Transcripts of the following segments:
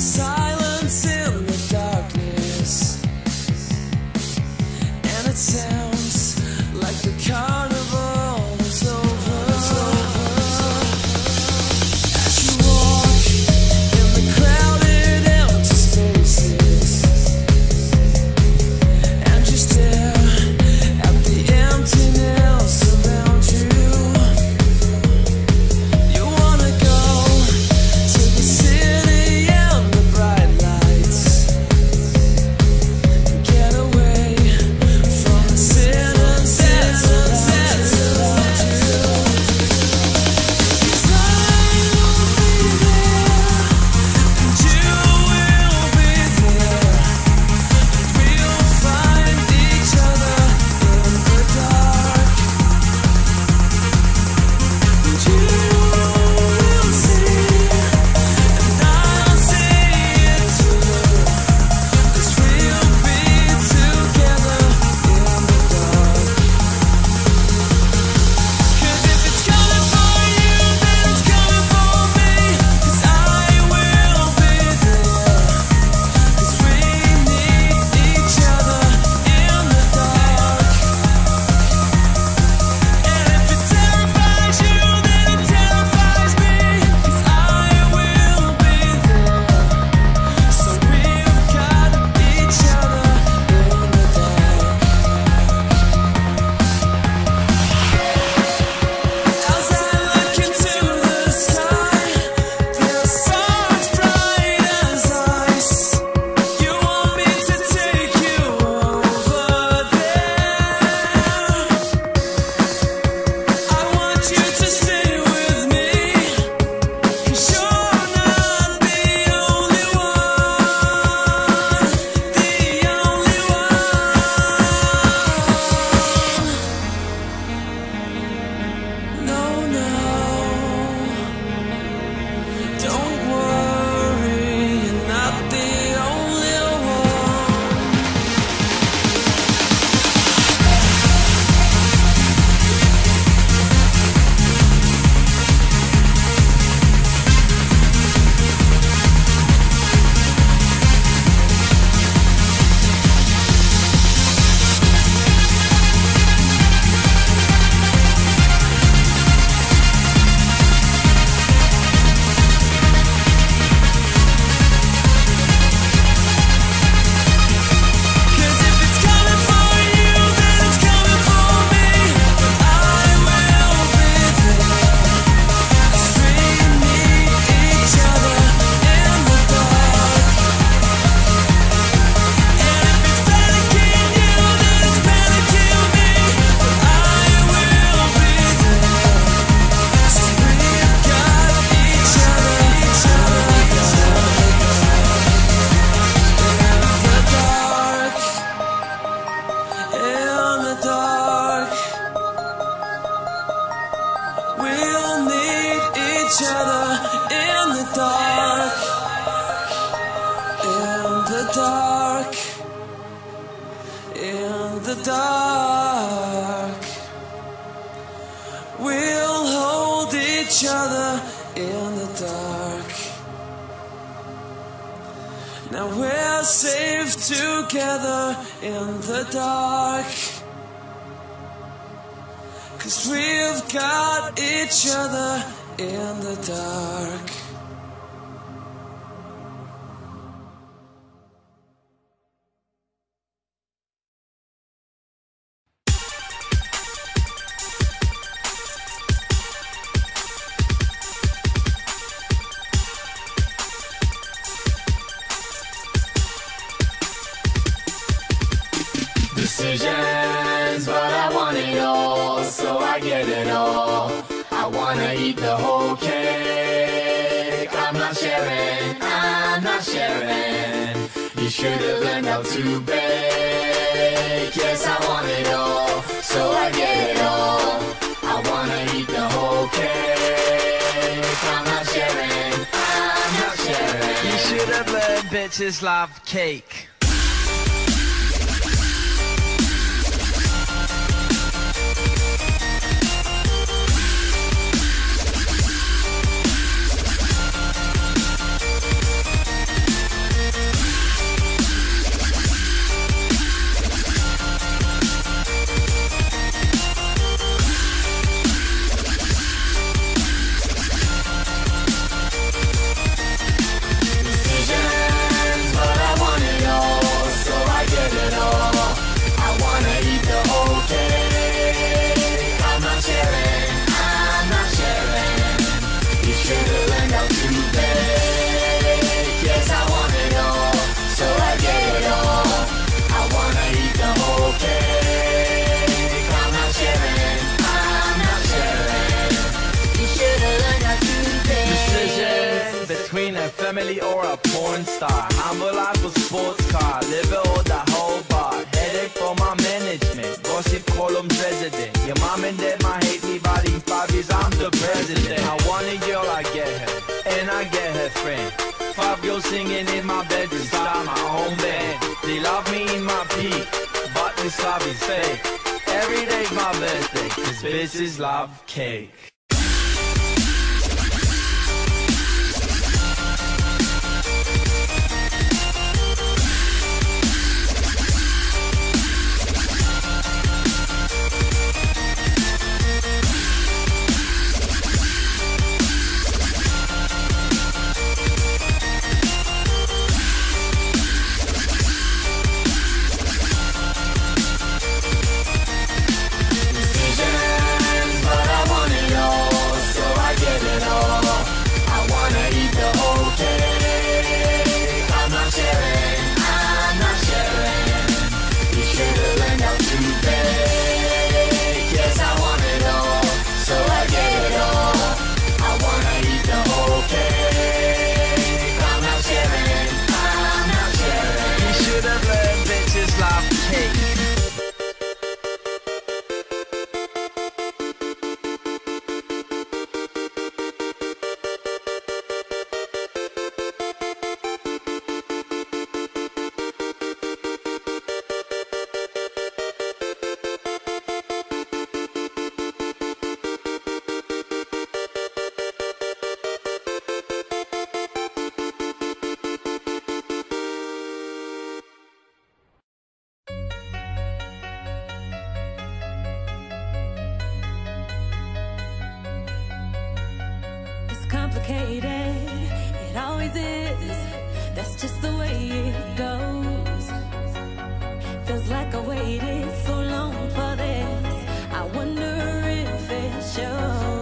to silence in the darkness, and it sounds like the carnival is over. As you walk in the crowded empty spaces, and you stare at the emptiness around you, you wanna go to the city and the bright lights, and get away from the sinners around you. 'Cause I will be there, and you will be there, and we'll find each other in the dark. And you will see, and I'll see it too, 'cause we'll be together in the dark. 'Cause if it's coming for you, then it's coming for me. 'Cause I will be there. 'Cause we need each other in the dark. And if it terrifies you, then it terrifies me. 'Cause I will be there. So we've got each other in the dark. As I look into the sky, there are stars bright as ice. You want me to take you over there. I want you to stay with me, 'cause you're not the only one, the only one. No, don't worry, you're not the only one. Cause if it's coming for you, then it's coming for me. But I will be there. 'Cause we need each other in the dark. And if it's panicking you, then it's panicking me. But I will be there. So we've got each other in the dark. In the dark, we'll need each other in the dark. In the dark, in the dark, we'll hold each other in the dark. Now we're safe together in the dark. 'Cause we've got each other in the dark. Decisions, but I want it all, so I get it all. I wanna eat the whole cake. I'm not sharing, I'm not sharing. You should've learned how to bake. Yes, I want it all, so I get it all. I wanna eat the whole cake. I'm not sharing, I'm not sharing. You should've learned bitches love cake. family or a porn star. I'm alive with sports car, liver or the whole bar. Headache for my management, gossip columns resident. Your mom and dad might hate me, but in 5 years I'm the president. I want a girl, I get her, and I get her friend. 5 girls singing in my bedroom, start my own band. They love me in my peak, but this love is fake. Every day's my birthday, 'cause this is love cake. It always is, that's just the way it goes. Feels like I waited so long for this, I wonder if it shows.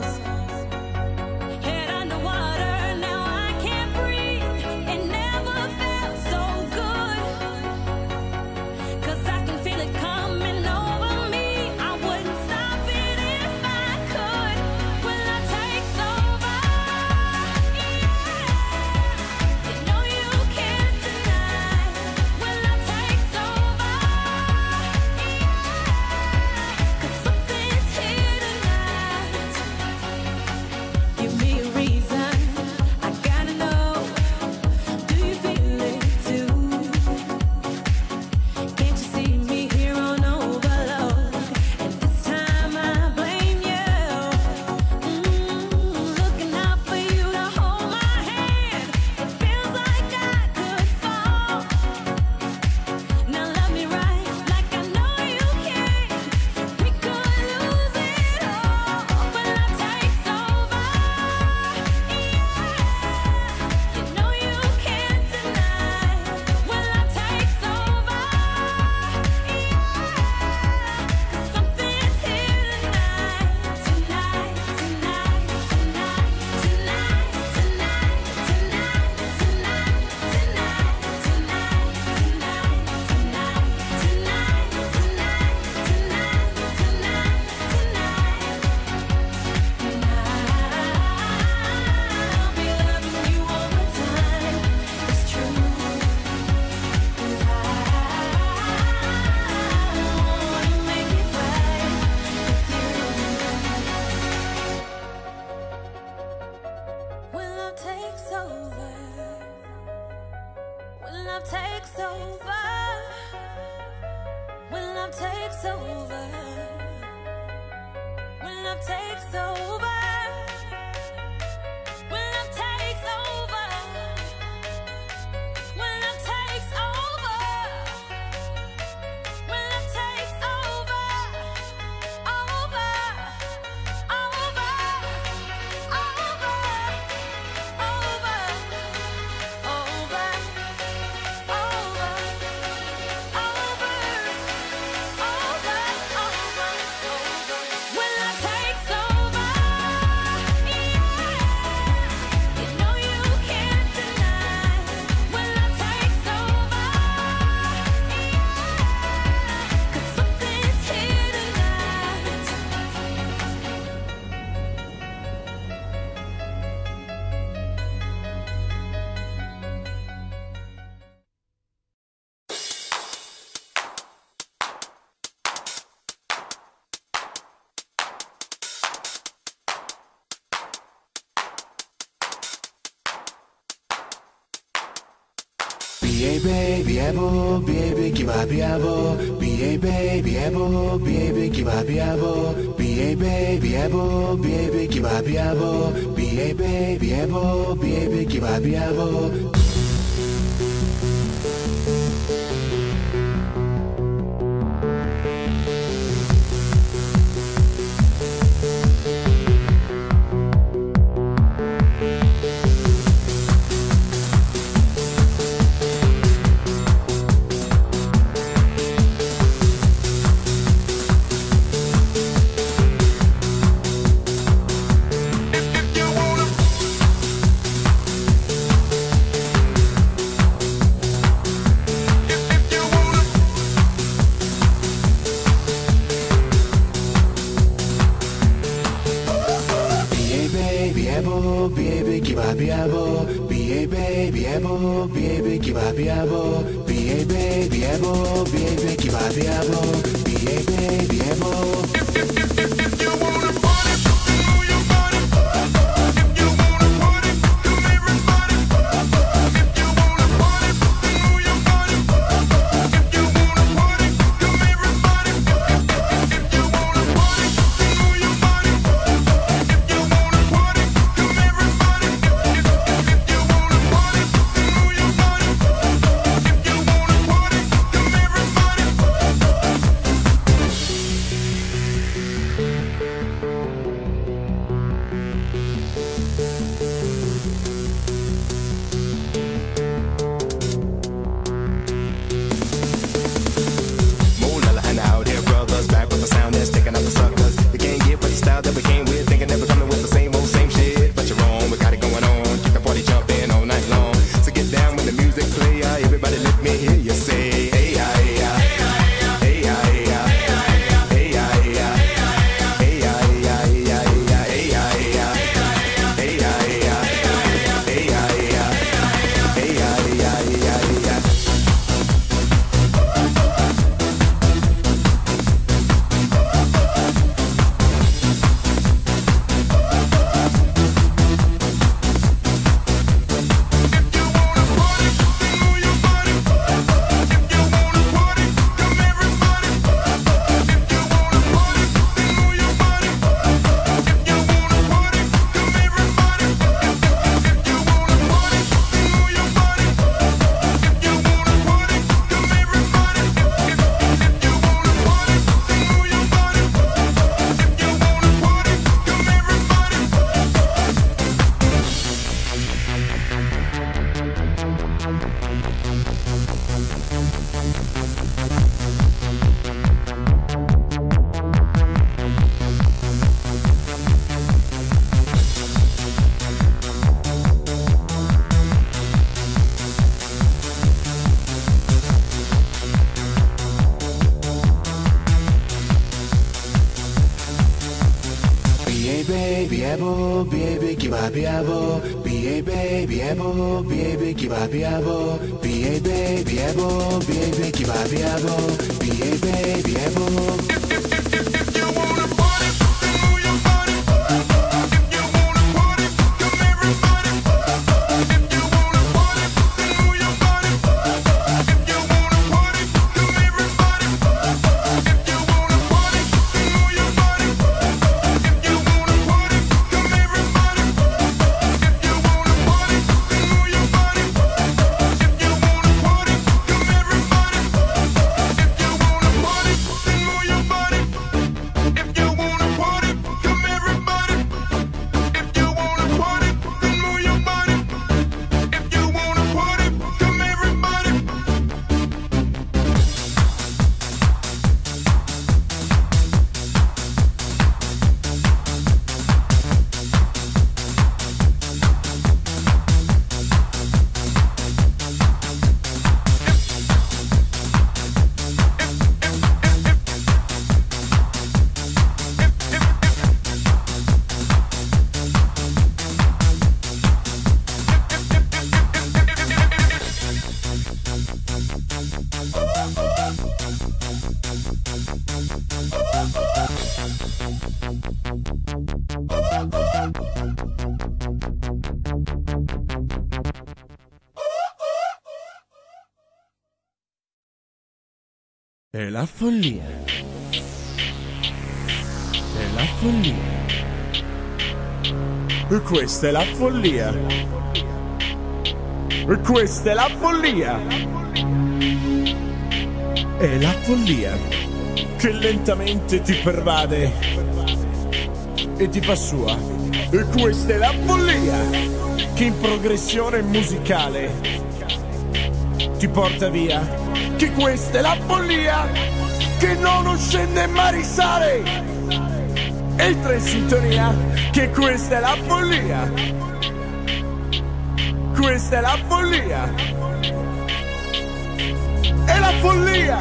baby, if you è la follia, è la follia, questa è la follia, questa è la follia, è la follia che lentamente ti pervade e ti fa sua, e questa è la follia che in progressione musicale ti porta via, che questa è la follia che non scende ma risale, entra in sintonia, che questa è la follia, questa è la follia, è la follia,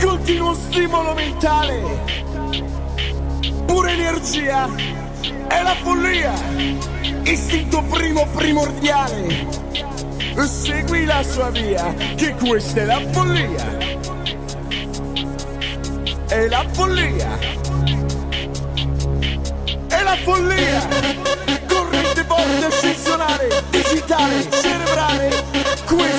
continuo stimolo mentale, pura energia, è la follia, istinto primo primordiale, segui la sua via, che questa è la follia, è la follia, è la follia, corrente forte ascensionale, digitale, cerebrale, questa